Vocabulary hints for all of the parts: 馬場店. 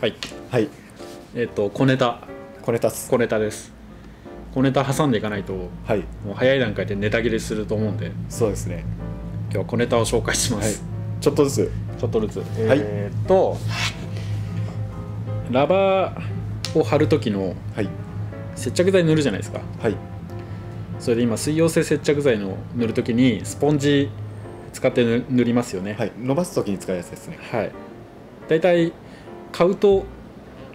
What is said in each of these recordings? はいはい。小ネタです。小ネタ挟んでいかないと、はい、もう早い段階でネタ切れすると思うんで、そうですね、今日は小ネタを紹介します。はい、ちょっとずつ、はい、ラバーを貼る時の接着剤塗るじゃないですか。はい、それで今水溶性接着剤の塗る時にスポンジ使って塗りますよね。はい、伸ばす時に使うやつですね。はい、だいたい買うと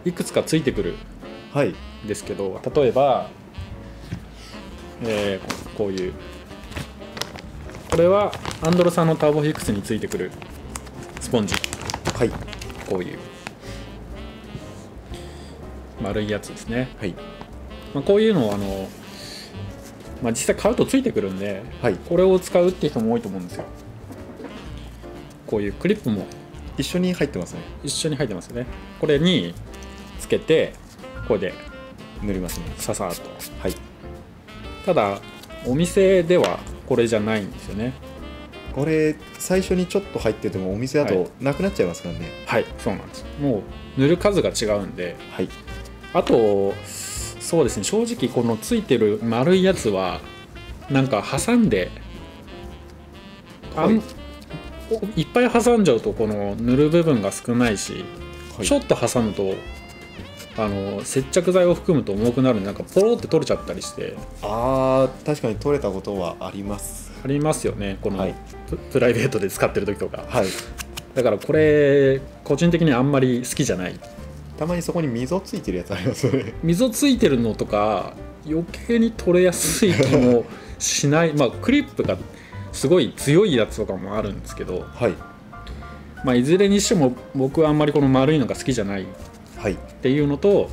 いくつかついてくるんですけど、はい、例えば、こういう、これはアンドロさんのターボフィックスについてくるスポンジ。はい、こういう丸いやつですね。はい、まあこういうのをまあ、実際買うとついてくるんで、はい、これを使うっていう人も多いと思うんですよ。こういうクリップも一緒に入ってますね。これにつけてこれで塗りますね、ささっと。はい、ただお店ではこれじゃないんですよね。これ最初にちょっと入っててもお店だとなくなっちゃいますからね。はい、はい、そうなんです。もう塗る数が違うんで。はい、あとそうですね、正直このついてる丸いやつはなんか挟んで、はい、いっぱい挟んじゃうとこの塗る部分が少ないし、はい、ちょっと挟むと接着剤を含むと重くなるんで、なんかポロって取れちゃったりして。あー、確かに取れたことはあります。ありますよね、この、はい、プライベートで使ってる時とか。はい、だからこれ個人的にはあんまり好きじゃない。たまにそこに溝ついてるやつありますよね。溝ついてるのとか余計に取れやすい気もしない。まあクリップがすごい強いやつとかもあるんですけど、はい、まあいずれにしても僕はあんまりこの丸いのが好きじゃないっていうのと、はい、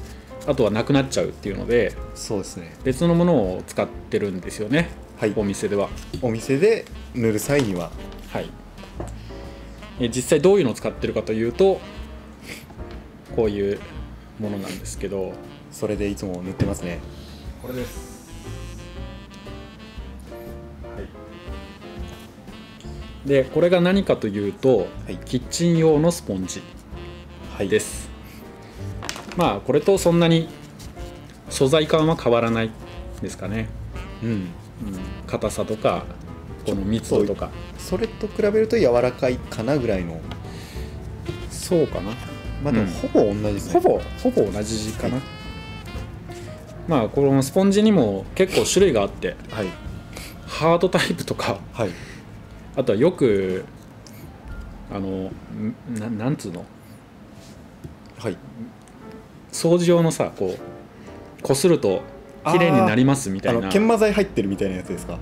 あとはなくなっちゃうっていうので、そうですね、別のものを使ってるんですよね。はい、お店では。お店で塗る際には、はい、実際どういうのを使ってるかというとこういうものなんですけど、それでいつも塗ってますね。これです。はい、でこれが何かというと、はい、キッチン用のスポンジです。はい、まあこれとそんなに素材感は変わらないですかね。うん、うん、硬さとかこの密度とか、それと比べると柔らかいかなぐらいの。そうかな。まあでもほぼ同じですね。ほぼ同じかな。はい、まあこのスポンジにも結構種類があって、はい、ハードタイプとか、はい、あとはよくなんつうの、はい、掃除用のさ、こうこすると綺麗になりますみたいな、研磨剤入ってるみたいなやつですか。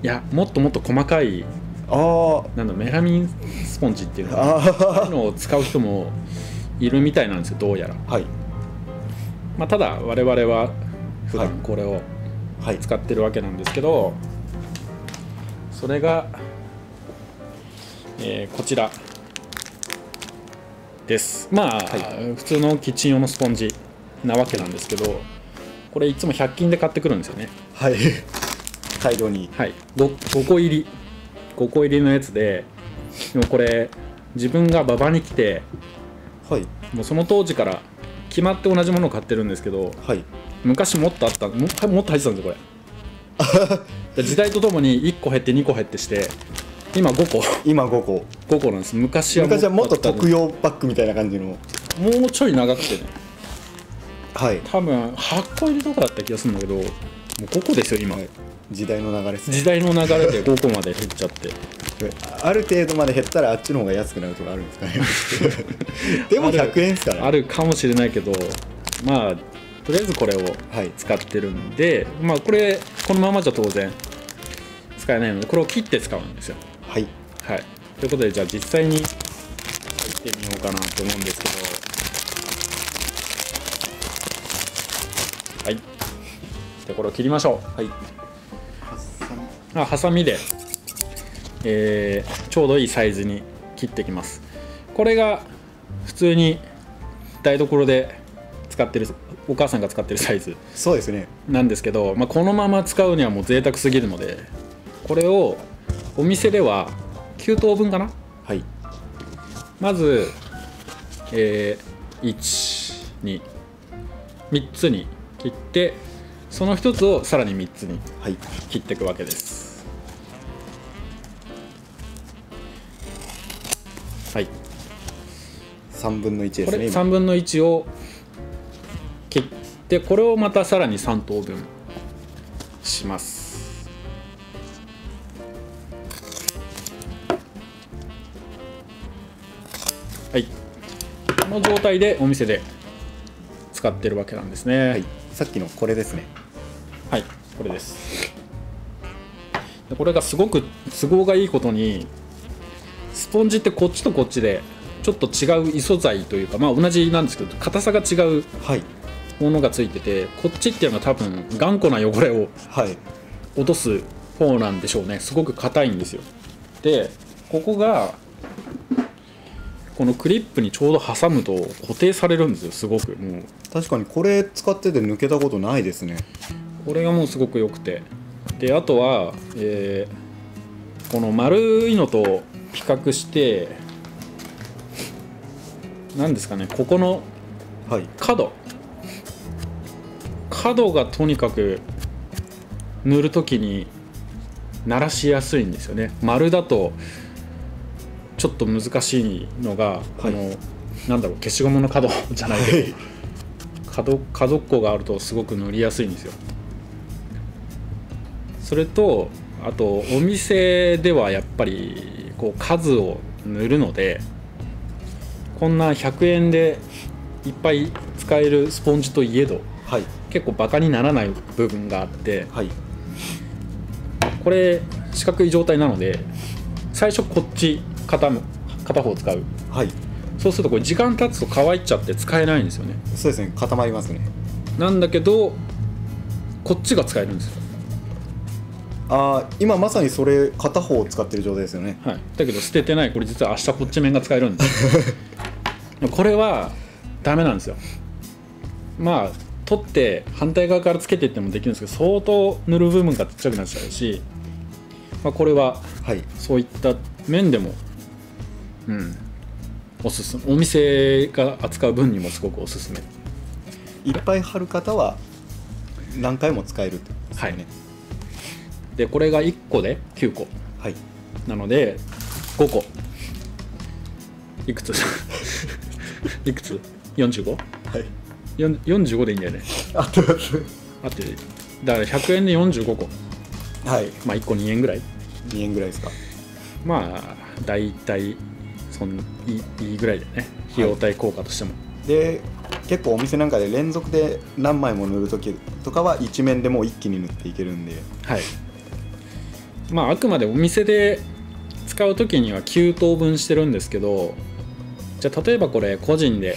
いや、もっと細かい、あ、なんだ、メラミンスポンジっていうのを使う人もいるみたいなんですよ、どうやら。はい、まあただ我々は普段これを使ってるわけなんですけど、はい、それが、こちらです。まあ、はい、普通のキッチン用のスポンジなわけなんですけど、これいつも100均で買ってくるんですよね。はい、大量に。はい、5個入りのやつで、でもこれ自分が馬場に来て、はい、もうその当時から決まって同じものを買ってるんですけど、はい、昔もっとあった、もっと入ってたんですよこれ。時代とともに1個減って2個減ってして、今5個なんです。昔はもっと特用バッグみたいな感じの、もうちょい長くてね、はい、多分8個入りとかだった気がするんだけど、もう5個ですよ今。はい、時代の流れですね。時代の流れで5個まで減っちゃってある程度まで減ったらあっちの方が安くなるとかあるんですかね。でも100円ですから、あるかもしれないけど、まあとりあえずこれを使ってるんで、はい、まあこれこのままじゃ当然使えないので、これを切って使うんですよ。はい、はい、ということで、じゃあ実際に切ってみようかなと思うんですけど、はい、じゃあこれを切りましょう。はい、ハサミで、ちょうどいいサイズに切っていきます。これが普通に台所で使ってる、お母さんが使ってるサイズなんですけど、そうですね、まあ、このまま使うにはもう贅沢すぎるので、これをお店では9等分かな、はい、まず、123つに切って、その1つをさらに3つに切っていくわけです。はい、3分の1ですね。これ3分の1を切って、これをまたさらに3等分します。はい、この状態でお店で使ってるわけなんですね。はい、さっきのこれですね。はい、これです。これがすごく都合がいいことに、スポンジってこっちとこっちでちょっと違う異素材というか、まあ同じなんですけど硬さが違うものがついてて、こっちっていうのは多分頑固な汚れを落とす方なんでしょうね。すごく硬いんですよ。で、ここがこのクリップにちょうど挟むと固定されるんですよ。すごくもう確かにこれ使ってて抜けたことないですね。これがもうすごく良くて、であとは、この丸いのと比較して何ですかね、ここの角、はい、角がとにかく塗るときに鳴らしやすいんですよね。丸だとちょっと難しいのが、この、はい、なんだろう、消しゴムの角じゃないけど、角っこがあるとすごく塗りやすいんですよ。それとあとお店ではやっぱりこう数を塗るので、こんな100円でいっぱい使えるスポンジといえど、はい、結構バカにならない部分があって、はい、これ四角い状態なので最初こっち片方使う、はい、そうするとこれ時間経つと乾いちゃって使えないんですよね。そうですね、固まりますね。なんだけどこっちが使えるんですよ。ああ、今まさにそれ片方を使ってる状態ですよね。はい、だけど捨ててない。これ実は明日こっち面が使えるんですこれはダメなんですよ。まあ取って反対側からつけていってもできるんですけど、相当塗る部分がちっちゃくなっちゃうし、まあ、これはそういった面でも、はい、うん、おすすめ。お店が扱う分にもすごくおすすめ。いっぱい貼る方は何回も使えるってことですよね。はい、でこれが1個で9個、はい、なので5個いくついくつ 45?、はい、45でいいんだよね。あってますあってる。だから100円で45個、はい、まあ1個2円ぐらい、2円ぐらいですか。まあ大体いいぐらいだよね、費用対効果としても。はい、で結構お店なんかで連続で何枚も塗る時とかは一面でもう一気に塗っていけるんで、はい、まああくまでお店で使う時には9等分してるんですけど、じゃあ例えばこれ個人で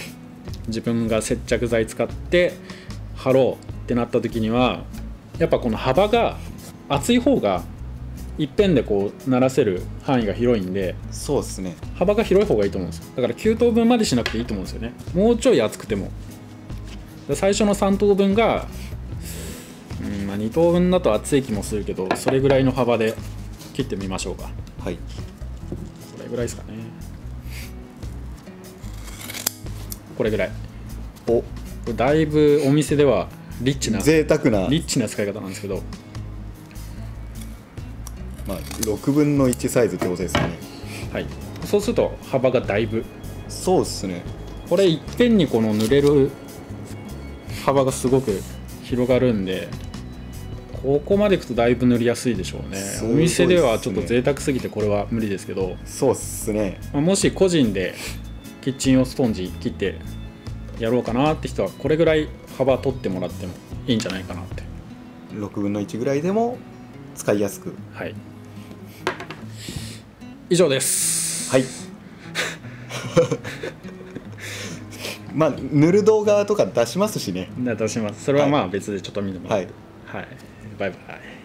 自分が接着剤使って貼ろうってなった時には、やっぱこの幅が厚い方が一遍でこう鳴らせる範囲が広いんで、そうですね、幅が広い方がいいと思うんですよ。だから9等分までしなくていいと思うんですよね。もうちょい厚くても。最初の3等分が、まあ、2等分だと厚い気もするけど、それぐらいの幅で切ってみましょうか。はい、これぐらいですかね。これぐらい。お、だいぶお店ではリッチな贅沢なリッチな使い方なんですけど、まあ、6分の1サイズってことですよね。はい、そうすると幅がだいぶ、そうですね、これいっぺんにこの塗れる幅がすごく広がるんで、ここまでいくとだいぶ塗りやすいでしょうね。お店ではちょっと贅沢すぎてこれは無理ですけど、そうですね、もし個人でキッチン用スポンジ切ってやろうかなって人はこれぐらい幅取ってもらってもいいんじゃないかなって。6分の1ぐらいでも使いやすく。はい、以上です。はい。まあ塗る動画とか出しますしね。出します。それはまあ別でちょっと見てもらって。はい。はい。バイバイ。